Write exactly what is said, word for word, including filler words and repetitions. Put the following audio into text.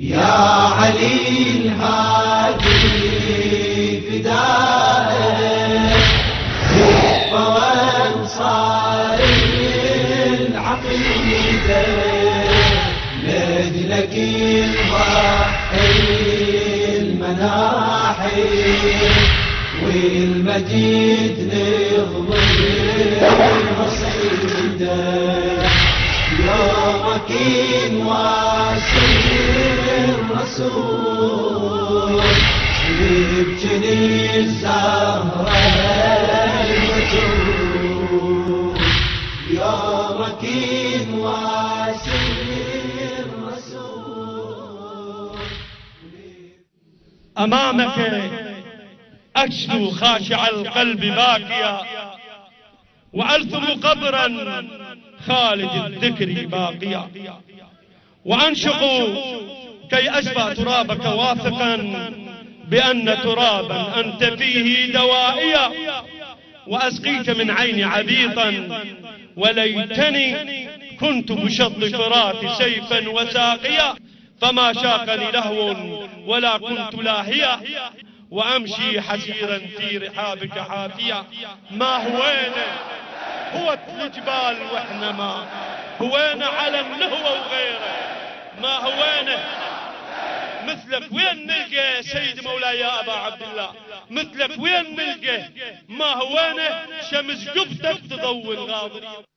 يا علي الهادي بدائك وفوا انصاري العقيده لاجلك الضحي المناحي والمجيد نظلم مصيده يومك نواسي الرسول يبجني الزهرة المجنون يومك نواسي الرسول. أمامك أجلو خاشع القلب باكيا وألثم قبرا خالد الذكر باقيا وأنشق كي أشبع ترابك واثقا بأن ترابا أنت فيه دوائيا وأسقيك من عيني عبيطا وليتني كنت بشط فراتي سيفا وساقيا فما شاقني لهو ولا كنت لاهيا وأمشي حسيرا في رحابك حافيا. ما هوينا هوت الجبال واحنا ما هوينا على النهوة وغيره ما هوينا مثلك وين نلقى سيد مولاي يا ابا عبد الله مثلك وين نلقى ما هوينا شمس جبتك تضوي الغاضرين.